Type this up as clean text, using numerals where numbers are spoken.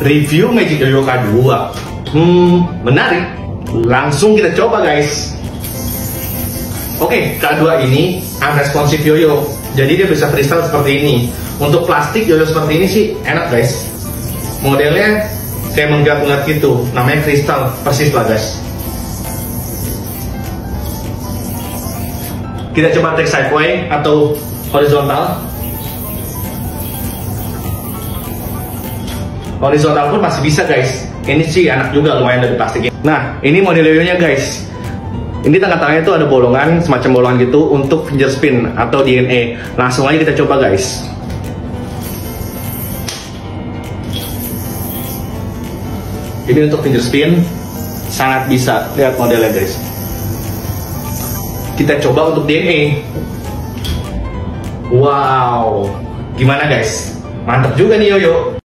Review MAGICYOYO K2. Menarik. Langsung kita coba, guys. Oke, K2 ini unresponsive yoyo. Jadi dia bisa kristal seperti ini. Untuk plastik yoyo seperti ini sih enak, guys. Modelnya kayak menggat-menggat gitu. Namanya kristal, persis lah, guys. Kita coba take sideway atau horizontal. Horizontal pun masih bisa, guys. Ini sih enak juga, lumayan dari plastiknya. Nah, ini model yoyonya, guys. Ini tengah-tengahnya tuh ada bolongan, semacam bolongan gitu untuk fingerspin atau DNA. Langsung aja kita coba, guys. Ini untuk fingerspin, sangat bisa. Lihat modelnya, guys. Kita coba untuk DNA. Wow, gimana, guys? Mantap juga nih yoyo.